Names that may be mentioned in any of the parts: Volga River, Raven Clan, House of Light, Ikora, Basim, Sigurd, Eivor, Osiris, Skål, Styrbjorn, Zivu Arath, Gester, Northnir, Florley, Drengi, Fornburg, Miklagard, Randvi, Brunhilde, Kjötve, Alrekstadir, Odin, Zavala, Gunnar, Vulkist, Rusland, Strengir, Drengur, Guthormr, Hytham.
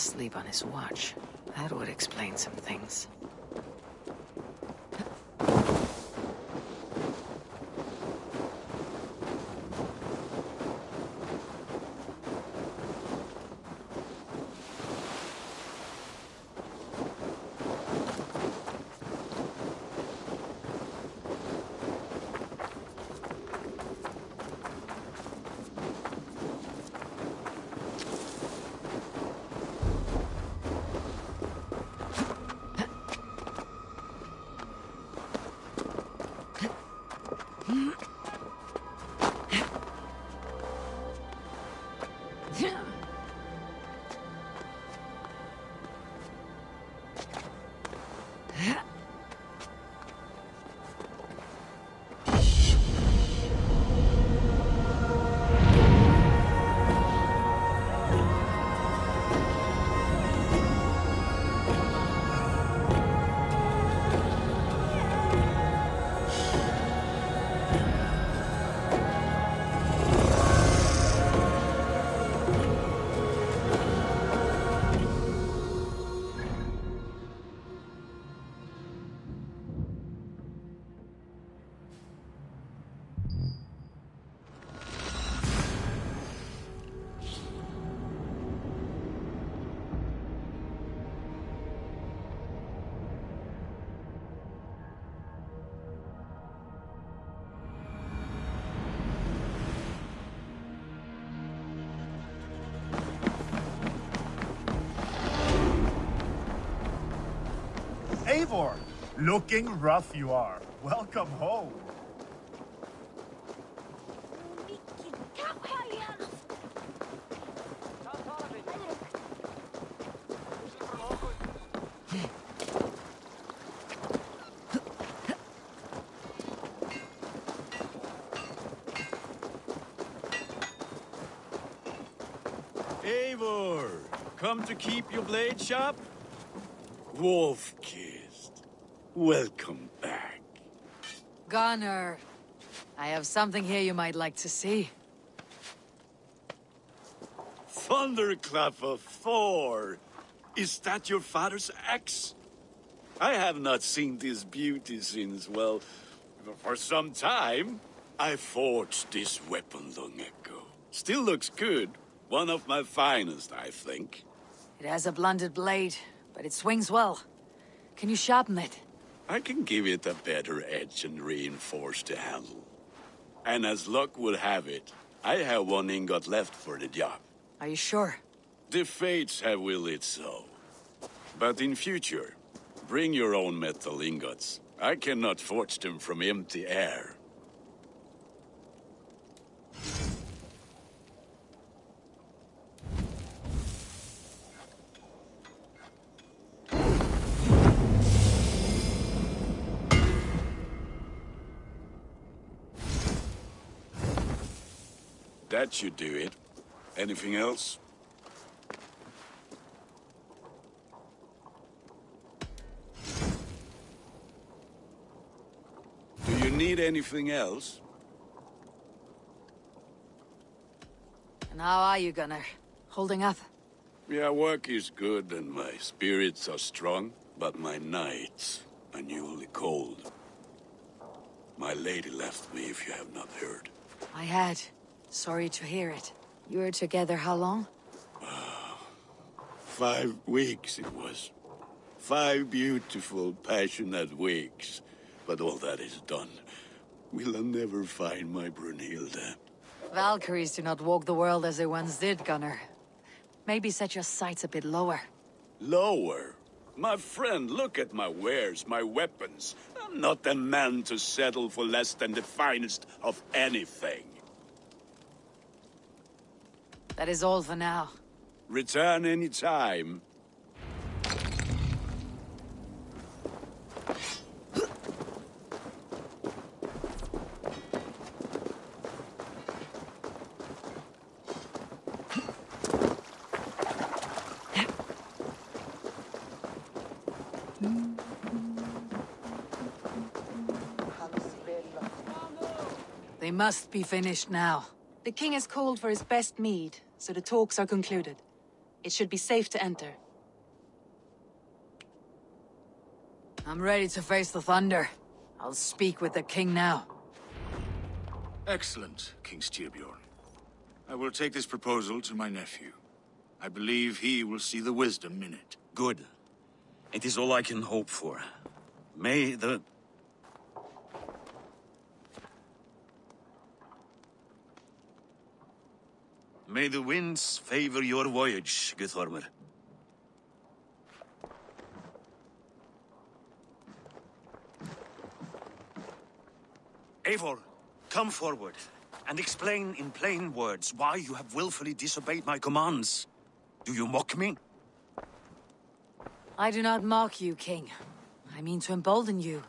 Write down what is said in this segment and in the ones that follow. asleep on his watch. That would explain some things. Eivor! Looking rough you are. Welcome home. Eivor! Come to keep your blade sharp? Wolfkid. Welcome back. Gunner, I have something here you might like to see. Thunderclap of Thor! Is that your father's axe? I have not seen this beauty since, well, for some time. I forged this weapon long ago. Still looks good. One of my finest, I think. It has a blunted blade, but it swings well. Can you sharpen it? I can give it a better edge and reinforce the handle. And as luck would have it, I have one ingot left for the job. Are you sure? The fates have willed it so. But in future, bring your own metal ingots. I cannot forge them from empty air. That should do it. Anything else? Do you need anything else? And how are you, Gunner? Holding up? Yeah, work is good and my spirits are strong, but my nights are newly cold. My lady left me, if you have not heard. I had. Sorry to hear it. You were together how long? 5 weeks it was. 5 beautiful, passionate weeks. But all that is done. Will I never find my Brunhilde? Valkyries do not walk the world as they once did, Gunnar. Maybe set your sights a bit lower. Lower? My friend, look at my wares, my weapons. I'm not a man to settle for less than the finest of anything. That is all for now. Return any time. They must be finished now. The king has called for his best mead. So the talks are concluded. It should be safe to enter. I'm ready to face the thunder. I'll speak with the king now. Excellent, King Styrbjorn. I will take this proposal to my nephew. I believe he will see the wisdom in it. Good. It is all I can hope for. May the... May the winds favor your voyage, Guthormr. Eivor, come forward and explain in plain words why you have willfully disobeyed my commands. Do you mock me? I do not mock you, King. I mean to embolden you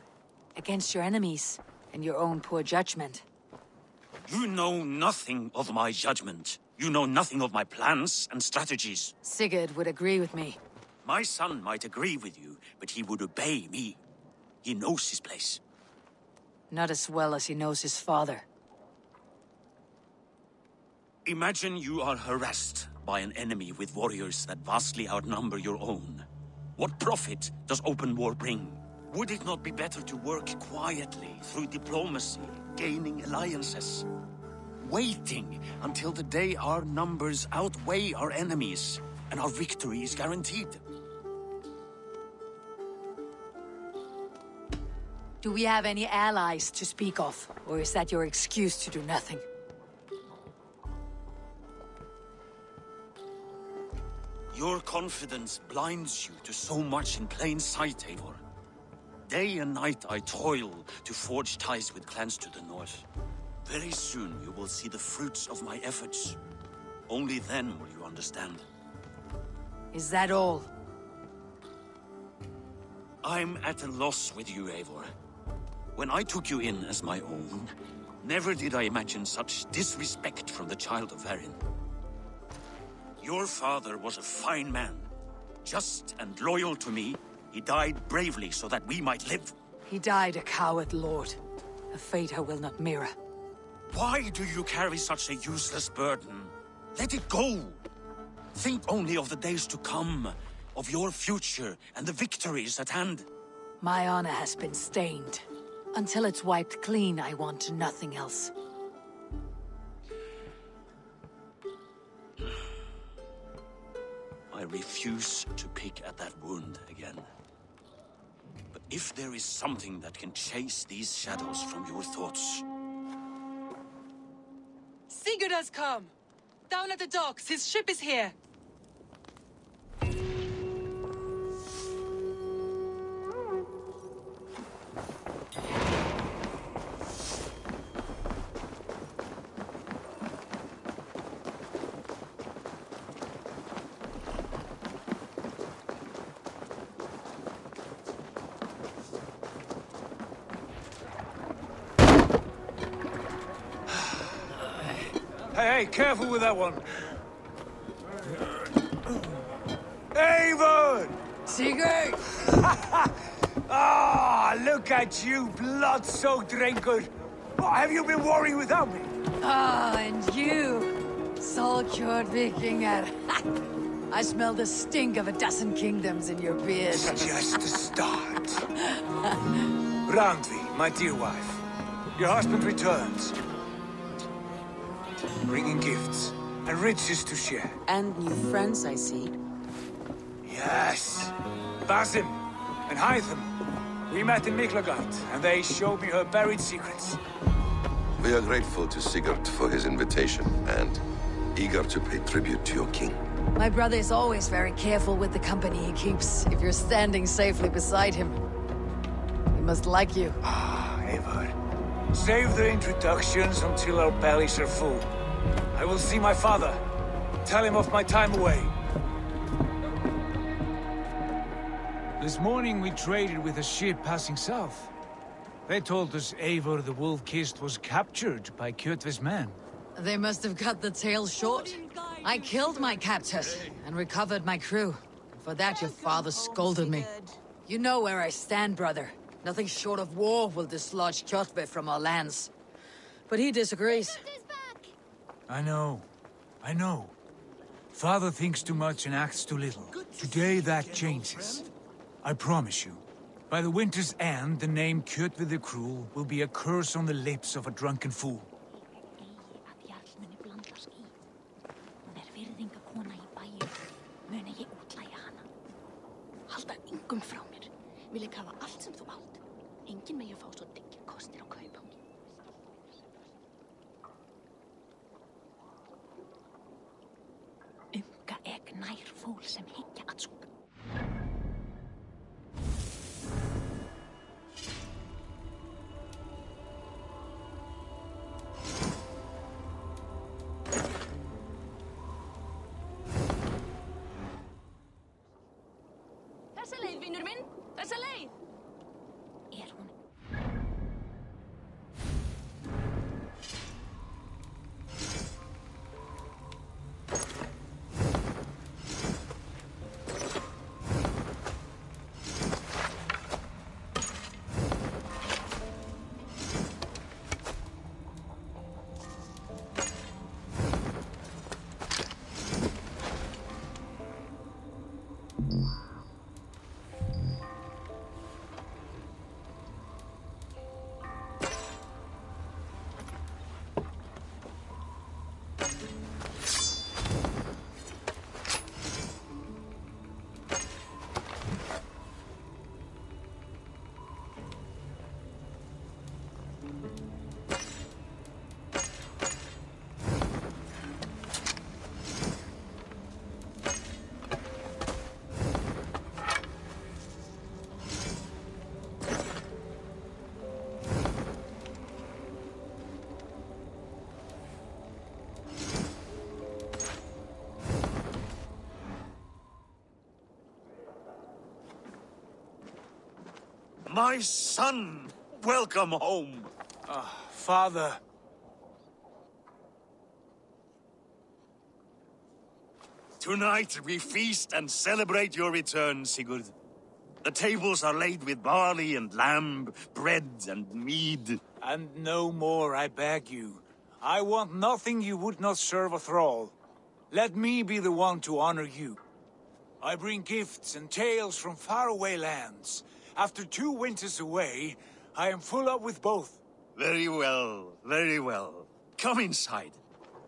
against your enemies and your own poor judgment. You know nothing of my judgment. You know nothing of my plans and strategies. Sigurd would agree with me. My son might agree with you, but he would obey me. He knows his place. Not as well as he knows his father. Imagine you are harassed by an enemy with warriors that vastly outnumber your own. What profit does open war bring? Would it not be better to work quietly through diplomacy, gaining alliances? Waiting until the day our numbers outweigh our enemies, and our victory is guaranteed. Do we have any allies to speak of, or is that your excuse to do nothing? Your confidence blinds you to so much in plain sight, Eivor. Day and night I toil to forge ties with clans to the north. Very soon you will see the fruits of my efforts. Only then will you understand. Is that all? I'm at a loss with you, Eivor. When I took you in as my own, never did I imagine such disrespect from the child of Varin. Your father was a fine man. Just and loyal to me, he died bravely so that we might live. He died a coward, Lord. A fate I will not mirror. Why do you carry such a useless burden? Let it go! Think only of the days to come, of your future and the victories at hand. My honor has been stained. Until it's wiped clean, I want nothing else. I refuse to pick at that wound again. But if there is something that can chase these shadows from your thoughts... Sigurd has come! Down at the docks, his ship is here! Hey, careful with that one. Eivor! Sigurd! Ah, oh, look at you, blood-soaked raincoat. What have you been worrying without me? Ah, oh, and you, soul-cured Vikinger. I smell the stink of a dozen kingdoms in your beard. It's just a start. Randvi, my dear wife, your husband returns. Bringing gifts and riches to share. And new friends, I see. Yes! Basim and Hytham. We met in Miklagard, and they showed me her buried secrets. We are grateful to Sigurd for his invitation, and eager to pay tribute to your king. My brother is always very careful with the company he keeps, if you're standing safely beside him. He must like you. Ah, Eivor. Save the introductions until our bellies are full. I will see my father. Tell him of my time away. This morning we traded with a ship passing south. They told us Eivor the Wolf-Kissed was captured by Kjötve's men. They must have cut the tale short. I killed my captors and recovered my crew. For that your father scolded me. You know where I stand, brother. Nothing short of war will dislodge Kjötve from our lands. But he disagrees. I know. Father thinks too much and acts too little. Today that changes. I promise you. By the winter's end, the name Kjötve the Cruel will be a curse on the lips of a drunken fool. My son! Welcome home! Father... Tonight we feast and celebrate your return, Sigurd. The tables are laid with barley and lamb, bread and mead. And no more, I beg you. I want nothing you would not serve a thrall. Let me be the one to honor you. I bring gifts and tales from faraway lands. After 2 winters away, I am full up with both. Very well, very well. Come inside.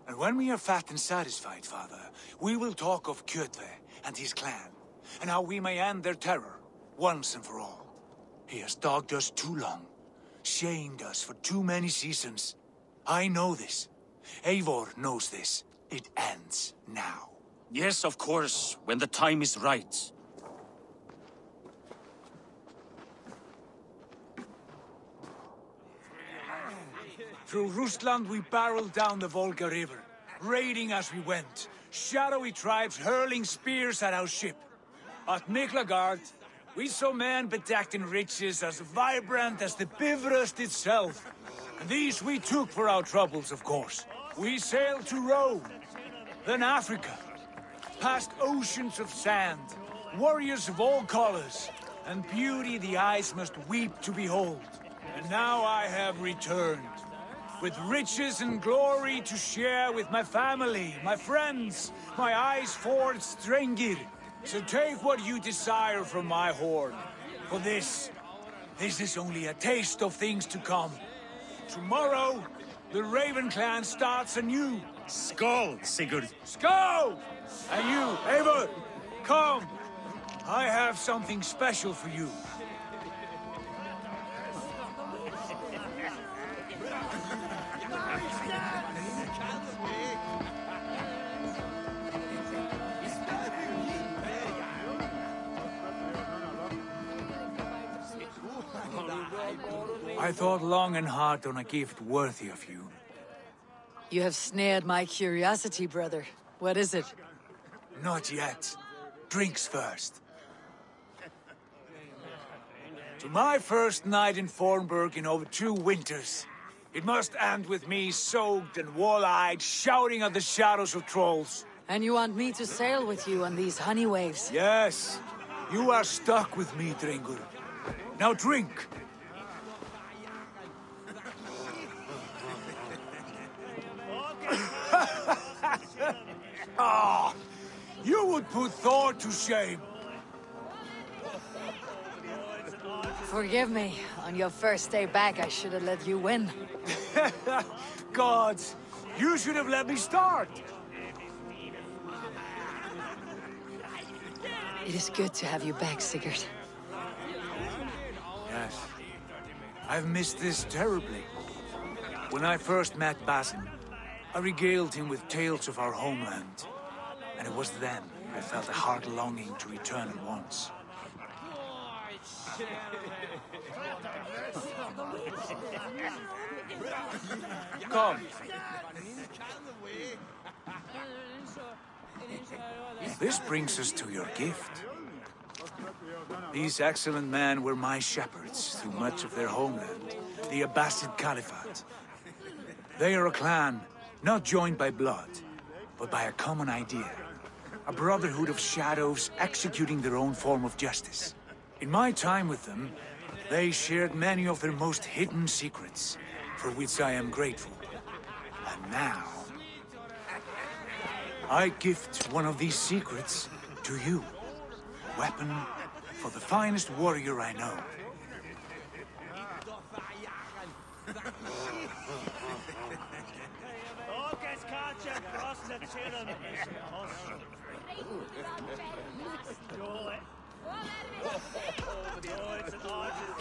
And when we are fat and satisfied, Father, we will talk of Kjötve and his clan, and how we may end their terror, once and for all. He has dogged us too long, shamed us for too many seasons. I know this. Eivor knows this. It ends now. Yes, of course, when the time is right. Through Rusland, we barreled down the Volga River, raiding as we went, shadowy tribes hurling spears at our ship. At Miklagard, we saw men bedecked in riches as vibrant as the Bifröst itself. And these we took for our troubles, of course. We sailed to Rome, then Africa, past oceans of sand, warriors of all colors, and beauty the eyes must weep to behold. And now I have returned. With riches and glory to share with my family, my friends, my eyes forged Strengir. So take what you desire from my horn. For this is only a taste of things to come. Tomorrow, the Raven Clan starts anew. Skål, Sigurd. Skål! And you, Eivor, come. I have something special for you. I thought long and hard on a gift worthy of you. You have snared my curiosity, brother. What is it? Not yet. Drinks first. To my first night in Fornburg in over 2 winters. It must end with me soaked and wall-eyed, shouting at the shadows of trolls. And you want me to sail with you on these honey waves? Yes. You are stuck with me, Drengur. Now drink. Ah, put to shame. Forgive me. On your first day back, I should have let you win. Gods, you should have let me start. It is good to have you back, Sigurd. Yes. I've missed this terribly. When I first met Basim, I regaled him with tales of our homeland. And it was then I felt a hard longing to return at once. Come. This brings us to your gift. These excellent men were my shepherds through much of their homeland, the Abbasid Caliphate. They are a clan not joined by blood, but by a common idea. A brotherhood of shadows executing their own form of justice. In my time with them, they shared many of their most hidden secrets, for which I am grateful. And now, I gift one of these secrets to you. A weapon for the finest warrior I know.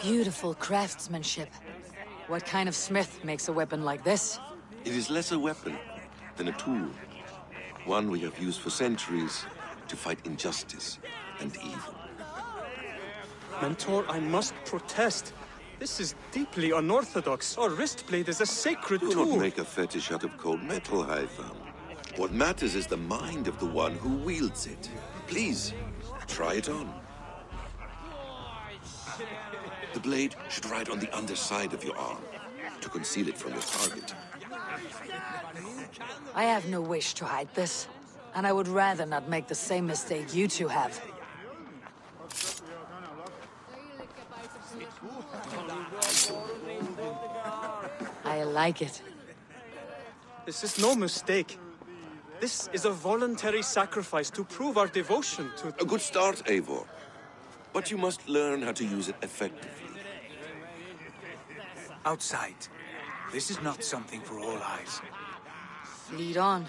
Beautiful craftsmanship. What kind of smith makes a weapon like this? It is less a weapon than a tool. One we have used for centuries to fight injustice and evil. Mentor, I must protest. This is deeply unorthodox. Our wristblade is a sacred tool. Do not make a fetish out of cold metal, Hytham. What matters is the mind of the one who wields it. Please, try it on. The blade should ride on the underside of your arm to conceal it from your target. I have no wish to hide this, and I would rather not make the same mistake you two have. I like it. This is no mistake. This is a voluntary sacrifice to prove our devotion to... A good start, Eivor. But you must learn how to use it effectively. Outside. This is not something for all eyes. Lead on.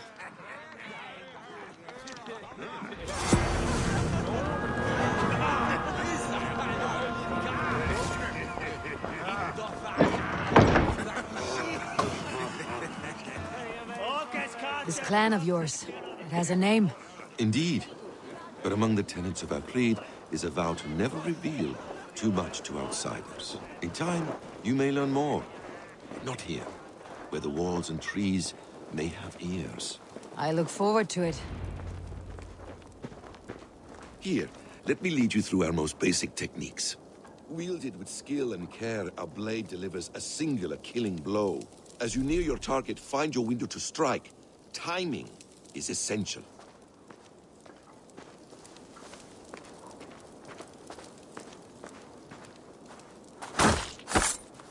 This clan of yours, it has a name. Indeed. But among the tenets of our creed is a vow to never reveal too much to outsiders. In time, you may learn more. But not here, where the walls and trees may have ears. I look forward to it. Here, let me lead you through our most basic techniques. Wielded with skill and care, our blade delivers a singular killing blow. As you near your target, find your window to strike. Timing is essential.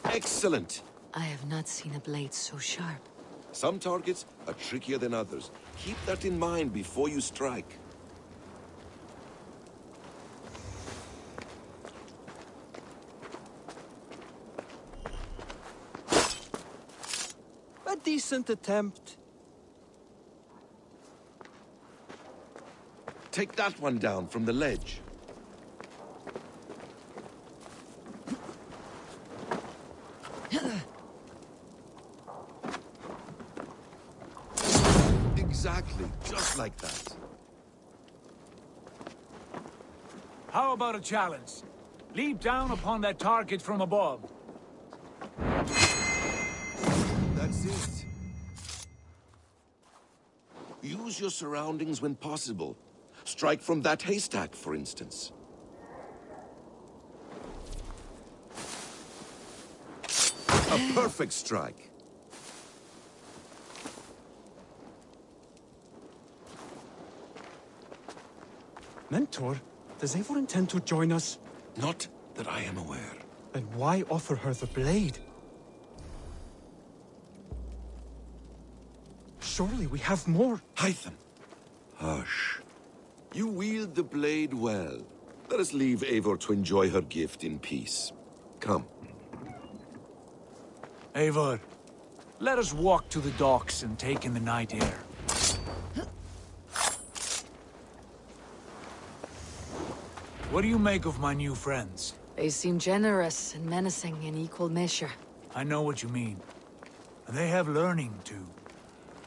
Excellent! I have not seen a blade so sharp. Some targets are trickier than others. Keep that in mind before you strike. A decent attempt. Take that one down from the ledge. Exactly, just like that. How about a challenge? Leap down upon that target from above. That's it. Use your surroundings when possible. Strike from that haystack, for instance. A perfect strike. Mentor, does Eivor intend to join us? Not that I am aware. Then why offer her the blade? Surely we have more. Hytham. Hush. You wield the blade well. Let us leave Eivor to enjoy her gift in peace. Come. Eivor, let us walk to the docks and take in the night air. What do you make of my new friends? They seem generous and menacing in equal measure. I know what you mean. And they have learning, too.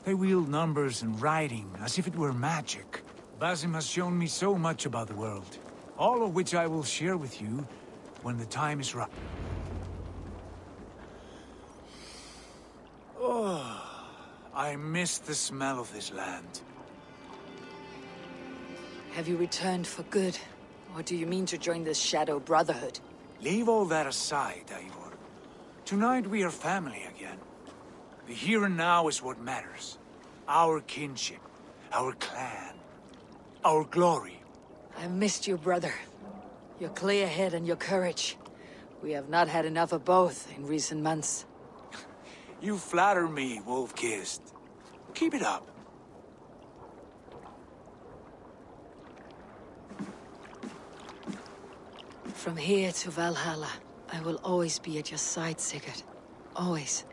They wield numbers and writing as if it were magic. Basim has shown me so much about the world, all of which I will share with you when the time is right. Oh, I miss the smell of this land. Have you returned for good? Or do you mean to join this shadow brotherhood? Leave all that aside, Eivor. Tonight we are family again. The here and now is what matters. Our kinship, our clan, our glory. I missed you, brother. Your clear head and your courage. We have not had enough of both in recent months. You flatter me, Wolf-Kissed. Keep it up. From here to Valhalla, I will always be at your side, Sigurd. Always.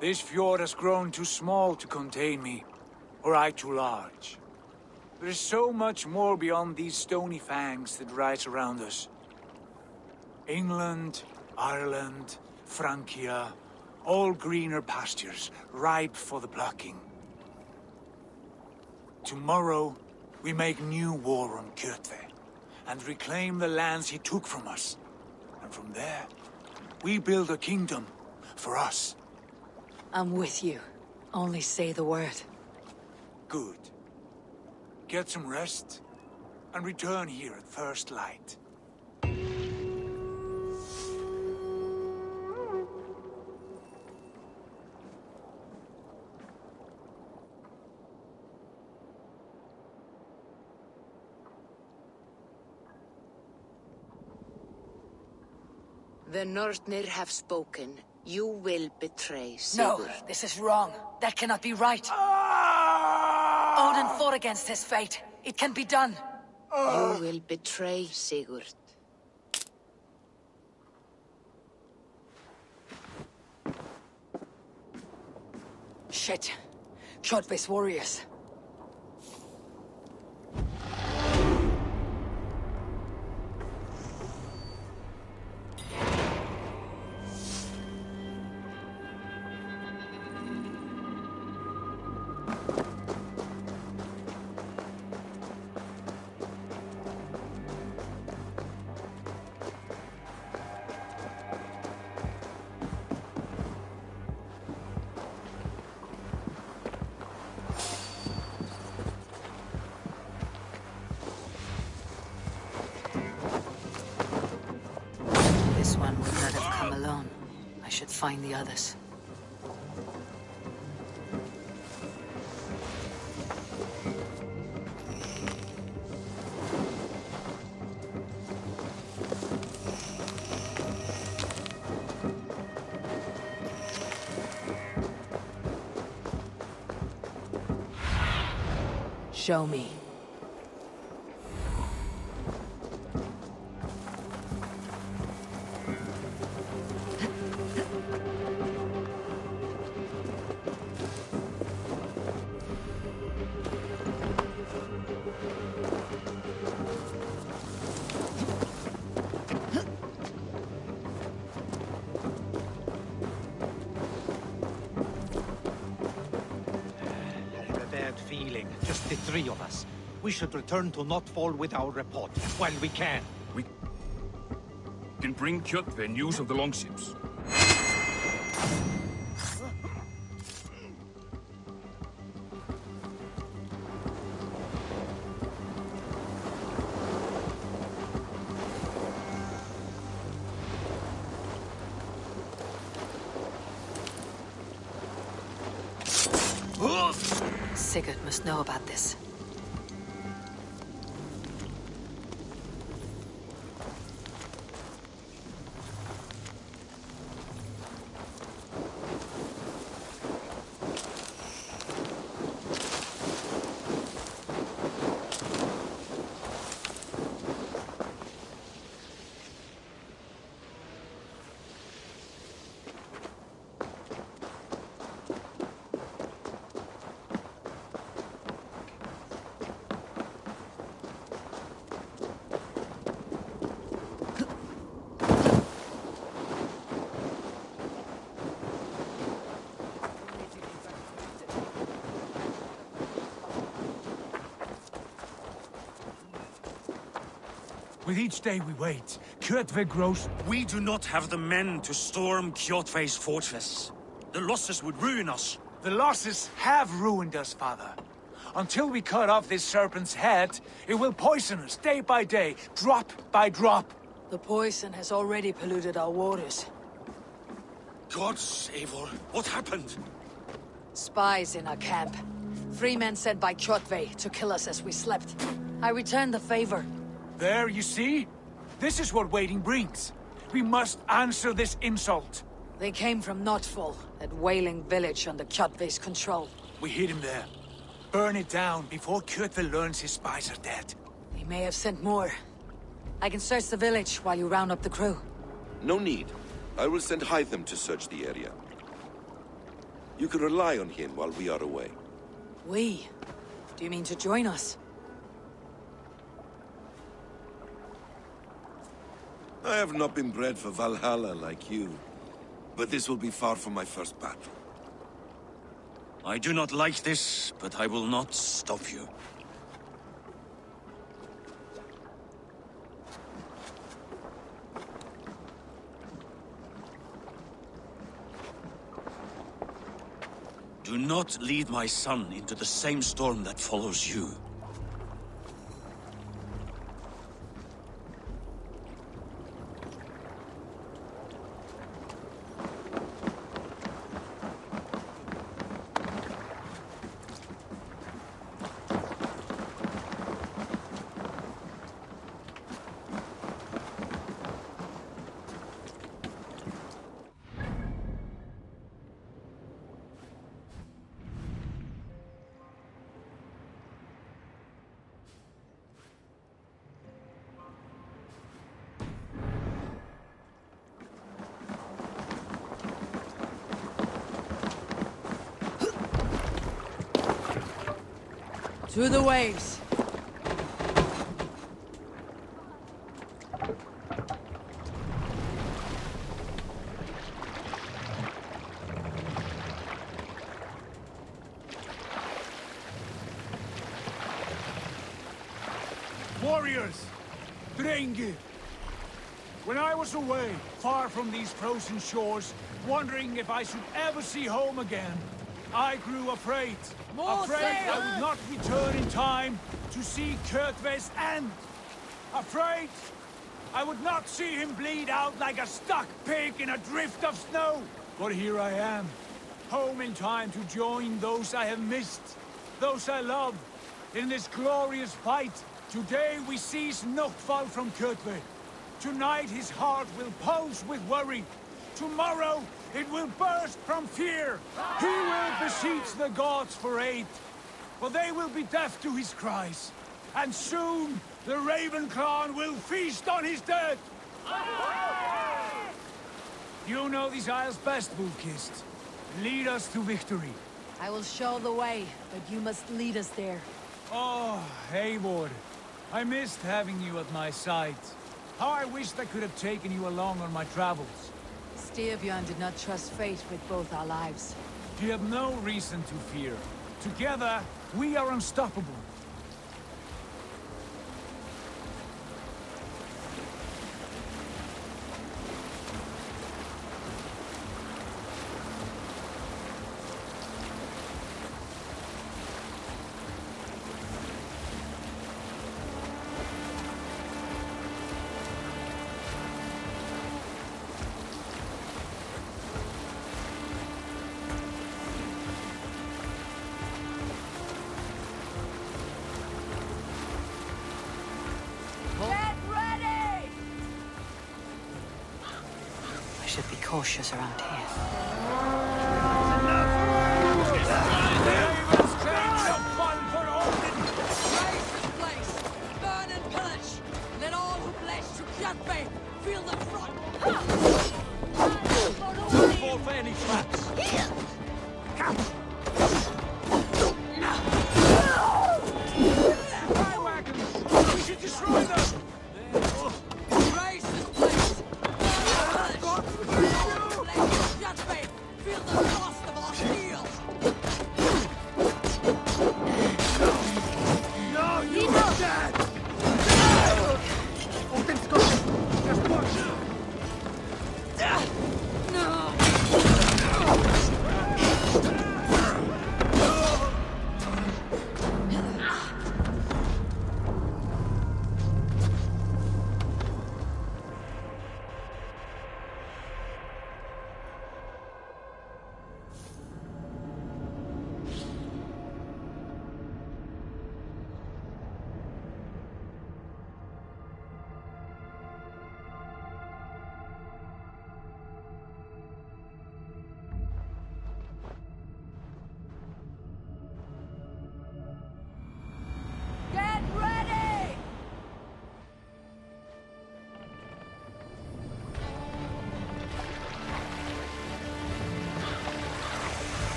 This fjord has grown too small to contain me, or I too large. There is so much more beyond these stony fangs that rise around us. England, Ireland, Francia, all greener pastures, ripe for the plucking. Tomorrow, we make new war on Kjötve, and reclaim the lands he took from us. And from there, we build a kingdom for us. I'm with you. Only say the word. Good. Get some rest, and return here at first light. The Northnir have spoken. You will betray Sigurd. No, this is wrong. That cannot be right. Odin fought against his fate. It can be done. You will betray Sigurd. Shit. Kjötve's warriors. Find the others. Show me. Just the three of us. We should return to Nottfall with our report while we can. We can bring Kjötve news of the longships. Sigurd must know about this. With each day we wait, Kjötve grows... We do not have the men to storm Kjötve's fortress. The losses would ruin us. The losses have ruined us, Father. Until we cut off this serpent's head, it will poison us day by day, drop by drop. The poison has already polluted our waters. Gods, Eivor, what happened? Spies in our camp. 3 men sent by Kjötve to kill us as we slept. I returned the favor. There, you see? This is what waiting brings. We must answer this insult. They came from Nottfall, that whaling village under Kjötve's control. We hid him there. Burn it down before Kjötve learns his spies are dead. They may have sent more. I can search the village while you round up the crew. No need. I will send Hytham to search the area. You can rely on him while we are away. We? Do you mean to join us? I have not been bred for Valhalla like you, but this will be far from my first battle. I do not like this, but I will not stop you. Do not lead my son into the same storm that follows you. To the waves! Warriors! Drengi! When I was away, far from these frozen shores, wondering if I should ever see home again, I grew afraid. Afraid I would not return in time to see Kjötve's end. Afraid I would not see him bleed out like a stuck pig in a drift of snow. But here I am, home in time to join those I have missed, those I love, in this glorious fight. Today we seize Nottfall from Kjötve. Tonight his heart will pulse with worry. Tomorrow, it will burst from fear. He will beseech the gods for aid, for they will be deaf to his cries. And soon, the Raven Clan will feast on his dead. You know these isles best, Vulkist. Lead us to victory. I will show the way, but you must lead us there. Oh, Eivor, I missed having you at my side. How I wished I could have taken you along on my travels. Styrbjorn did not trust fate with both our lives. You have no reason to fear. Together, we are unstoppable. Should be cautious around here.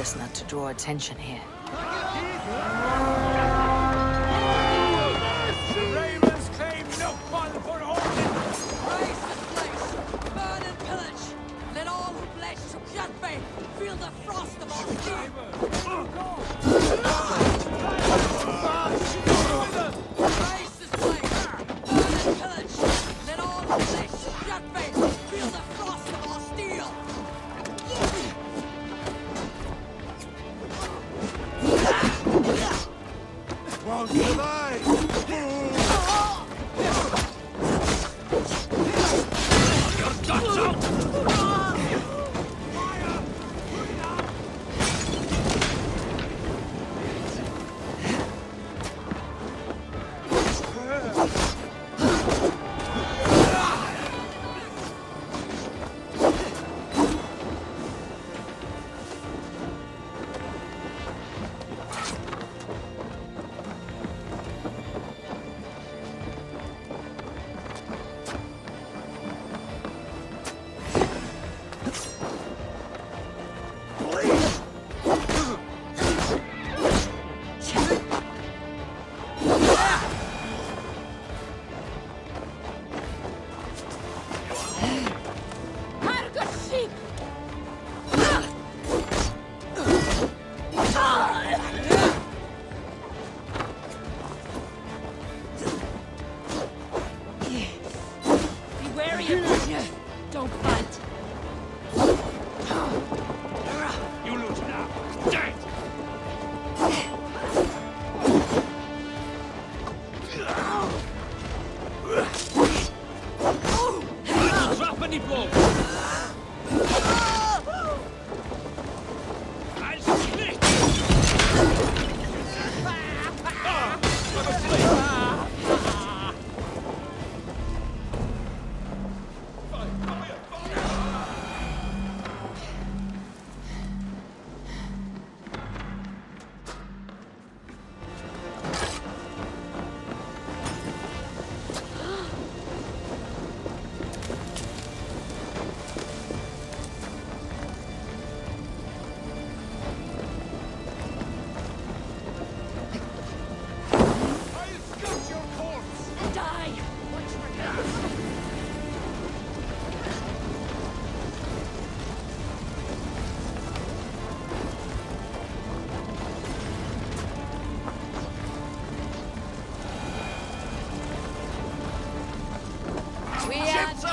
best not to draw attention here. Feel the frost of our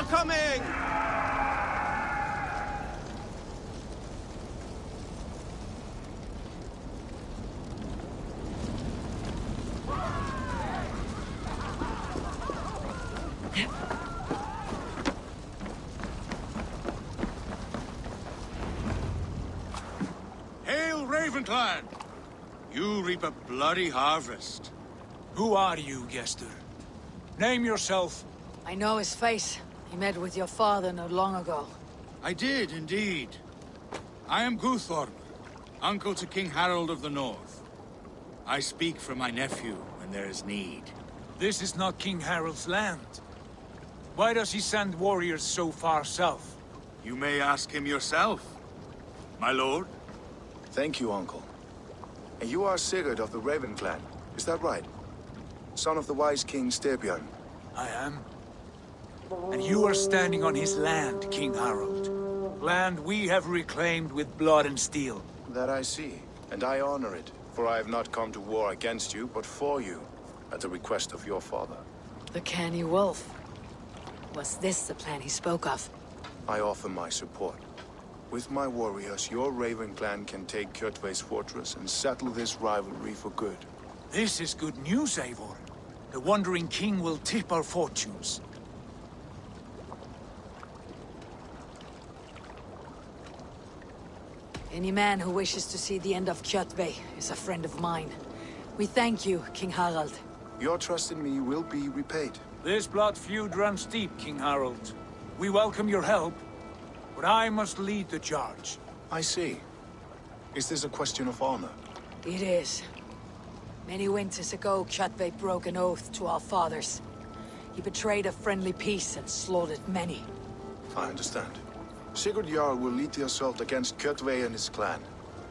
Coming! Hail, Raven Clan! You reap a bloody harvest. Who are you, Gester? Name yourself. I know his face. He met with your father not long ago. I did, indeed. I am Guthormr, uncle to King Harald of the North. I speak for my nephew when there is need. This is not King Harald's land. Why does he send warriors so far south? You may ask him yourself, my lord. Thank you, uncle. And you are Sigurd of the Raven Clan, is that right? Son of the wise King Styrbjorn. I am. And you are standing on his land, King Harald. Land we have reclaimed with blood and steel. That I see, and I honor it, for I have not come to war against you, but for you, at the request of your father. The canny wolf. Was this the plan he spoke of? I offer my support. With my warriors, your Raven Clan can take Kjötve's fortress and settle this rivalry for good. This is good news, Eivor. The Wandering King will tip our fortunes. Any man who wishes to see the end of Kjötve is a friend of mine. We thank you, King Harald. Your trust in me will be repaid. This blood feud runs deep, King Harald. We welcome your help, but I must lead the charge. I see. Is this a question of honor? It is. Many winters ago, Kjötve broke an oath to our fathers. He betrayed a friendly peace and slaughtered many. I understand. Sigurd Jarl will lead the assault against Kjötve and his clan.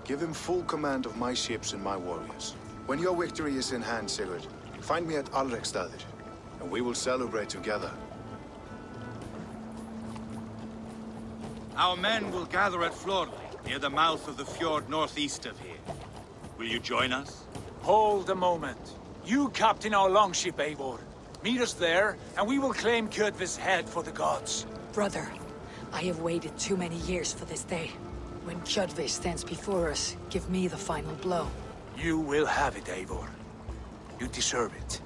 Give him full command of my ships and my warriors. When your victory is in hand, Sigurd, find me at Alrekstadir, and we will celebrate together. Our men will gather at Florley, near the mouth of the fjord northeast of here. Will you join us? Hold a moment. You captain our longship, Eivor. Meet us there, and we will claim Kjötve's head for the gods. Brother, I have waited too many years for this day. When Kjötve stands before us, give me the final blow. You will have it, Eivor. You deserve it.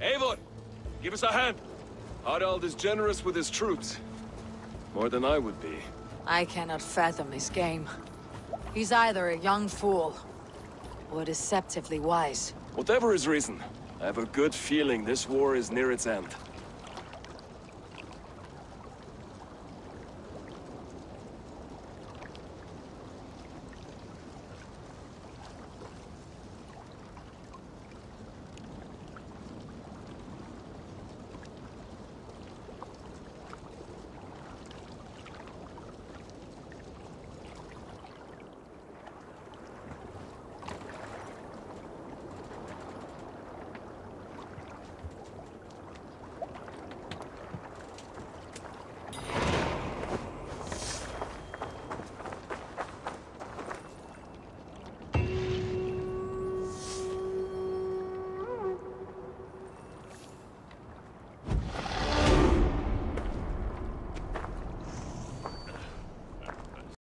Eivor, give us a hand. Harald is generous with his troops. More than I would be. I cannot fathom his game. He's either a young fool, or deceptively wise. Whatever his reason, I have a good feeling this war is near its end.